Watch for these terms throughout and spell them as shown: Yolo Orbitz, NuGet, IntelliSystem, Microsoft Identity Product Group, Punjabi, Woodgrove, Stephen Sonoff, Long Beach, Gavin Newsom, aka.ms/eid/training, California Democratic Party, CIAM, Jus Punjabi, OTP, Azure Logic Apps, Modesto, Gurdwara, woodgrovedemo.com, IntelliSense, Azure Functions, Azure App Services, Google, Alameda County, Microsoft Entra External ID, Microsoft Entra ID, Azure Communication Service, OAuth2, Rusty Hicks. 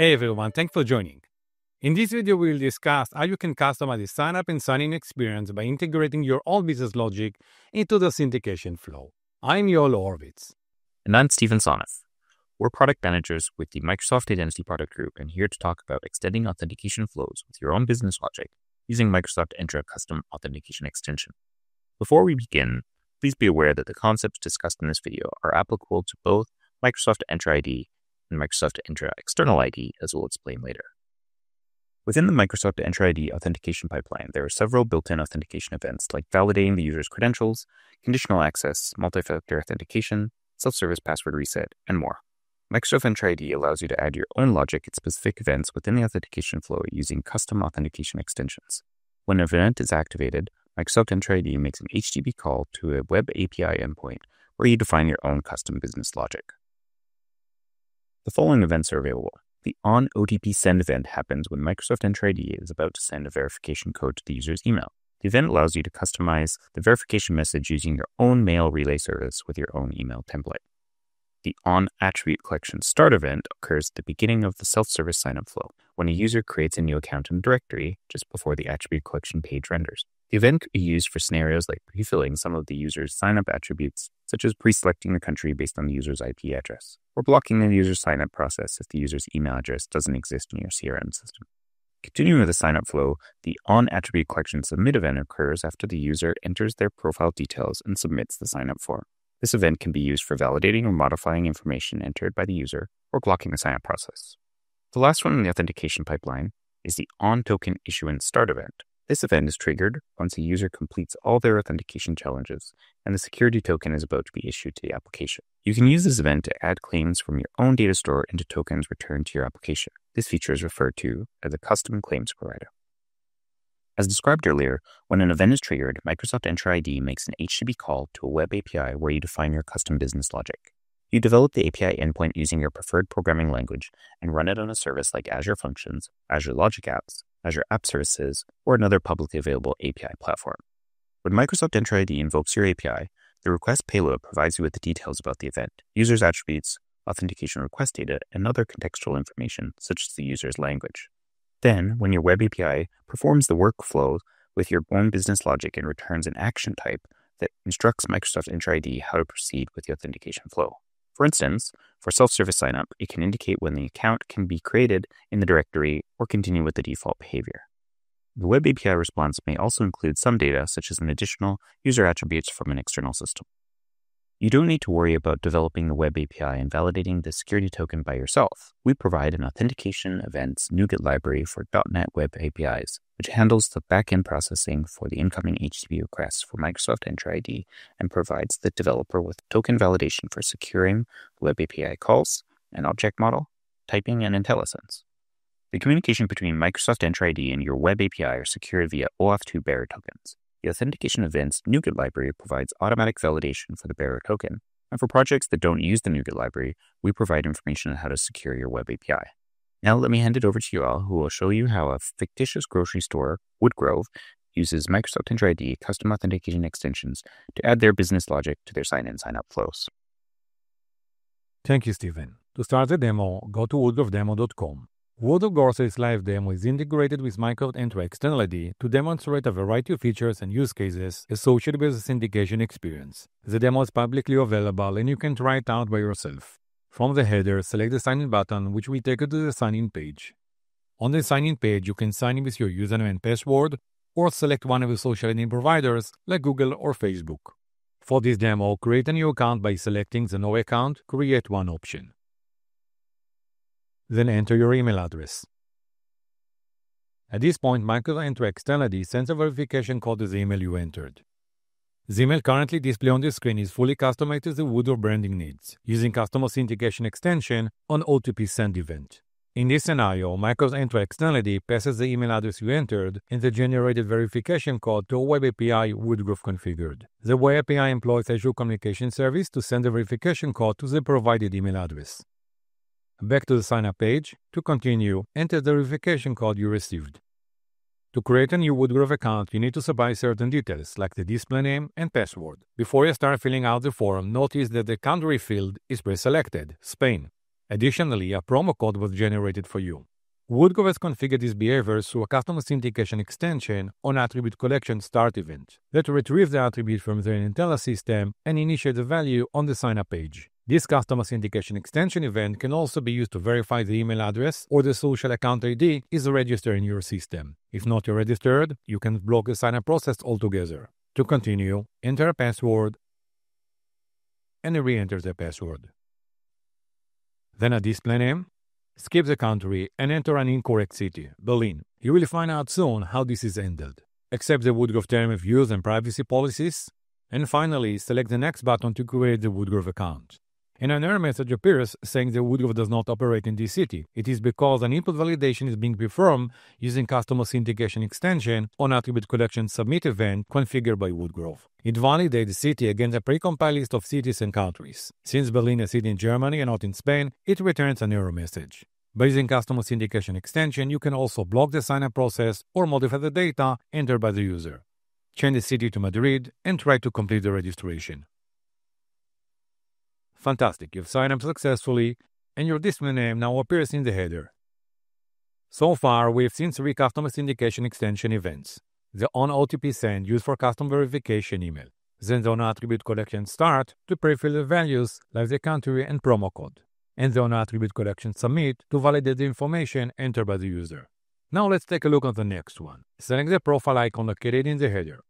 Hey everyone, thanks for joining. In this video, we will discuss how you can customize the sign-up and sign-in experience by integrating your own business logic into the syndication flow. I'm Yolo Orbitz. And I'm Stephen Sonoff. We're product managers with the Microsoft Identity Product Group and here to talk about extending authentication flows with your own business logic using Microsoft Entra Custom Authentication Extension. Before we begin, please be aware that the concepts discussed in this video are applicable to both Microsoft Entra ID and Microsoft Entra External ID, as we'll explain later. Within the Microsoft Entra ID authentication pipeline, there are several built-in authentication events like validating the user's credentials, conditional access, multi-factor authentication, self-service password reset, and more. Microsoft Entra ID allows you to add your own logic at specific events within the authentication flow using custom authentication extensions. When an event is activated, Microsoft Entra ID makes an HTTP call to a web API endpoint where you define your own custom business logic. The following events are available. The onOTP send event happens when Microsoft Entra ID is about to send a verification code to the user's email. The event allows you to customize the verification message using your own mail relay service with your own email template. The onAttribute collection start event occurs at the beginning of the self-service sign-up flow when a user creates a new account in the directory just before the attribute collection page renders. The event could be used for scenarios like pre-filling some of the user's sign-up attributes, such as pre-selecting the country based on the user's IP address, or blocking the user's sign-up process if the user's email address doesn't exist in your CRM system. Continuing with the sign-up flow, the on-attribute collection submit event occurs after the user enters their profile details and submits the sign-up form. This event can be used for validating or modifying information entered by the user or blocking the sign-up process. The last one in the authentication pipeline is the on-token issuance start event. This event is triggered once a user completes all their authentication challenges and the security token is about to be issued to the application. You can use this event to add claims from your own data store into tokens returned to your application. This feature is referred to as a custom claims provider. As described earlier, when an event is triggered, Microsoft Entra ID makes an HTTP call to a web API where you define your custom business logic. You develop the API endpoint using your preferred programming language and run it on a service like Azure Functions, Azure Logic Apps, Azure App Services, or another publicly available API platform. When Microsoft Entra ID invokes your API, the request payload provides you with the details about the event, user's attributes, authentication request data, and other contextual information, such as the user's language. Then, when your web API performs the workflow with your own business logic and returns an action type that instructs Microsoft Entra ID how to proceed with the authentication flow. For instance, for self-service sign-up, it can indicate when the account can be created in the directory or continue with the default behavior. The web API response may also include some data, such as an additional user attributes from an external system. You don't need to worry about developing the web API and validating the security token by yourself. We provide an authentication events NuGet library for .NET Web APIs, which handles the back-end processing for the incoming HTTP requests for Microsoft Entra ID and provides the developer with token validation for securing web API calls, an object model, typing, and IntelliSense. The communication between Microsoft Entra ID and your web API are secured via OAuth2 bearer tokens. The authentication events NuGet library provides automatic validation for the bearer token, and for projects that don't use the NuGet library, we provide information on how to secure your web API. Now let me hand it over to you all, who will show you how a fictitious grocery store, Woodgrove, uses Microsoft Entra ID custom authentication extensions to add their business logic to their sign-in sign-up flows. Thank you, Stephen. To start the demo, go to woodgrovedemo.com. Woodgrove Grocery's live demo is integrated with Microsoft Entra External ID to demonstrate a variety of features and use cases associated with the syndication experience. The demo is publicly available and you can try it out by yourself. From the header, select the sign-in button, which will take you to the sign-in page. On the sign-in page, you can sign in with your username and password, or select one of the social ID providers like Google or Facebook. For this demo, create a new account by selecting the No Account, Create One option. Then enter your email address. At this point, Microsoft Entra External ID sends a verification code to the email you entered. The email currently displayed on the screen is fully customized to the Woodgrove branding needs, using Customer Syndication Extension on OTP Send event. In this scenario, Microsoft Entra External ID passes the email address you entered and the generated verification code to a web API Woodgrove configured. The web API employs Azure Communication Service to send the verification code to the provided email address. Back to the sign-up page. To continue, enter the verification code you received. To create a new Woodgrove account, you need to supply certain details, like the display name and password. Before you start filling out the form, notice that the country field is pre-selected, Spain, Additionally, a promo code was generated for you. Woodgrove has configured these behaviors through a custom authentication extension on attribute collection start event that retrieves the attribute from the IntelliSystem and initiates the value on the sign-up page. This custom authentication extension event can also be used to verify the email address or the social account ID is registered in your system. If not registered, you can block the sign-up process altogether. To continue, enter a password and re-enter the password. Then a display name. Skip the country and enter an incorrect city, Berlin. You will find out soon how this is handled. Accept the Woodgrove term of use and privacy policies. And finally, select the next button to create the Woodgrove account. An error message appears saying that Woodgrove does not operate in this city. It is because an input validation is being performed using custom authentication extension on attribute collection submit event configured by Woodgrove. It validates the city against a precompiled list of cities and countries. Since Berlin is a city in Germany and not in Spain, it returns an error message. By using custom authentication extension, you can also block the sign-up process or modify the data entered by the user. Change the city to Madrid and try to complete the registration. Fantastic, you've signed up successfully and your display name now appears in the header. So far, we've seen 3 custom authentication extension events. The on-OTP send used for custom verification email. Then the on-attribute collection start to pre-fill the values like the country and promo code. And the on-attribute collection submit to validate the information entered by the user. Now let's take a look at the next one. Select the profile icon located in the header.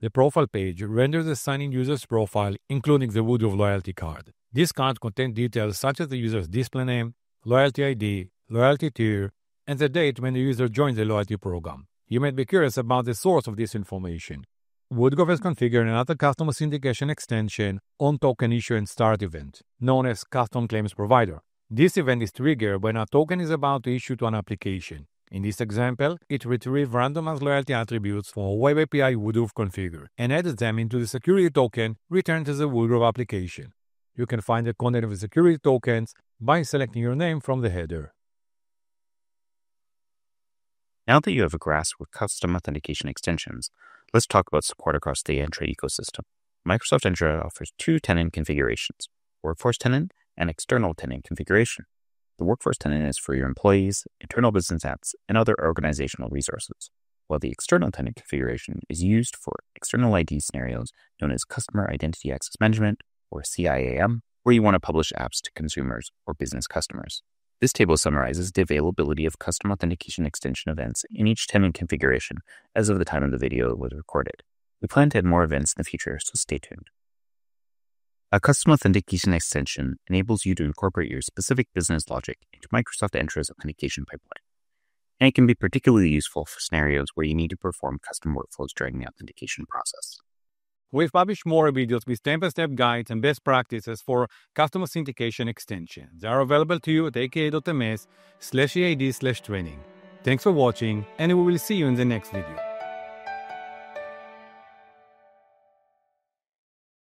The profile page renders the sign-in user's profile, including the Woodgrove loyalty card. This card contains details such as the user's display name, loyalty ID, loyalty tier, and the date when the user joined the loyalty program. You might be curious about the source of this information. Woodgrove has configured another custom authentication extension on token issue and start event, known as Custom Claims Provider. This event is triggered when a token is about to issue to an application. In this example, it retrieved randomized loyalty attributes from a web API Woodgrove configured and added them into the security token returned to the Woodgrove application. You can find the content of the security tokens by selecting your name from the header. Now that you have a grasp with custom authentication extensions, let's talk about support across the Entra ecosystem. Microsoft Entra offers 2 tenant configurations, workforce tenant and external tenant configuration. The workforce tenant is for your employees, internal business apps, and other organizational resources, while the external tenant configuration is used for external ID scenarios known as Customer Identity Access Management, or CIAM, where you want to publish apps to consumers or business customers. This table summarizes the availability of custom authentication extension events in each tenant configuration as of the time of the video was recorded. We plan to add more events in the future, so stay tuned. A custom authentication extension enables you to incorporate your specific business logic into Microsoft Entra's authentication pipeline, and it can be particularly useful for scenarios where you need to perform custom workflows during the authentication process. We've published more videos with step-by-step guides and best practices for custom authentication extensions. They are available to you at aka.ms/eid/training. Thanks for watching, and we will see you in the next video.